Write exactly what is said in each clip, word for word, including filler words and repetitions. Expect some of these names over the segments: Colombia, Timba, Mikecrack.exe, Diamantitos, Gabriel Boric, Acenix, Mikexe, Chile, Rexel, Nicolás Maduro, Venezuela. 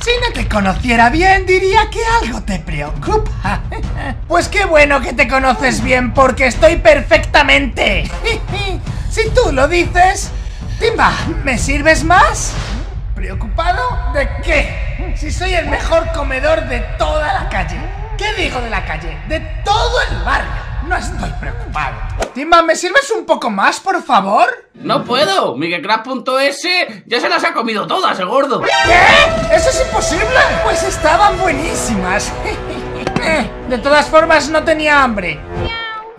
Si no te conociera bien, diría que algo te preocupa. Pues qué bueno que te conoces bien, porque estoy perfectamente. Si tú lo dices... Timba, ¿me sirves más? ¿Preocupado? ¿De qué? Si soy el mejor comedor de toda la calle. ¿Qué digo de la calle? De todo el barrio. No estoy preocupado. Timba, ¿me sirves un poco más, por favor? No puedo. Mikecrack punto e ese ya se las ha comido todas, el gordo. ¿Qué? ¡Eso es imposible! Pues estaban buenísimas. De todas formas, no tenía hambre.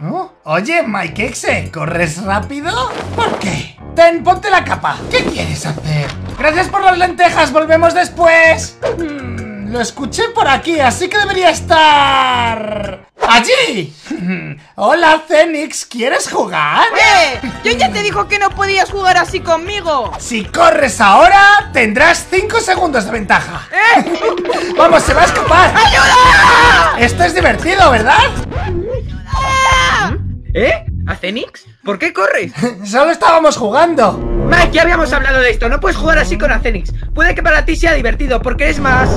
¿Oh? Oye, Mikexe, ¿corres rápido? ¿Por qué? Ten, ponte la capa. ¿Qué quieres hacer? Gracias por las lentejas, volvemos después. Hmm, lo escuché por aquí, así que debería estar... ¡allí! Hola, Acenix, ¿quieres jugar? ¡Eh! Yo ya te dijo que no podías jugar así conmigo. Si corres ahora, tendrás cinco segundos de ventaja. ¿Eh? ¡Vamos, se va a escapar! ¡Ayuda! Esto es divertido, ¿verdad? ¡Ayuda! ¿Eh? ¿Acenix? ¿Por qué corres? Solo estábamos jugando. Mike, ya habíamos hablado de esto. No puedes jugar así con Acenix. Puede que para ti sea divertido porque es más...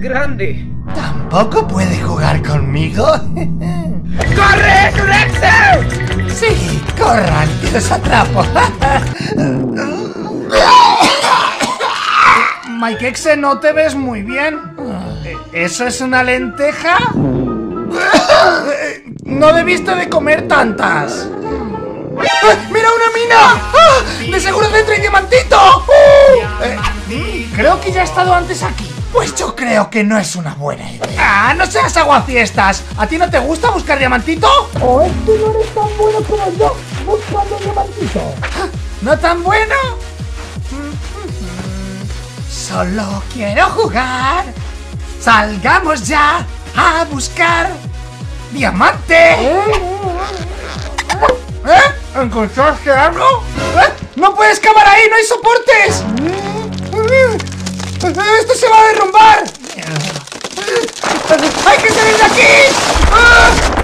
grande. ¿Tampoco puede jugar conmigo? ¡Corre, Rexel! Sí, corran, que los atrapo. Mikexe, no te ves muy bien. ¿Eso es una lenteja? No debiste de comer tantas. ¡Mira, una mina! ¡De seguro dentro hay diamantito! Creo que ya he estado antes aquí. Pues yo creo que no es una buena idea. ¡Ah, no seas aguafiestas! ¿A ti no te gusta buscar diamantito? O es que no eres tan bueno como yo buscando diamantito. ¿No tan bueno? Solo quiero jugar. Salgamos ya a buscar diamante. ¿Eh? ¿Encontraste algo? ¿Eh? ¡No puedes cavar ahí! ¡No hay soportes! ¡Esto se va a derrumbar! ¡Hay que salir de aquí! ¡Ah!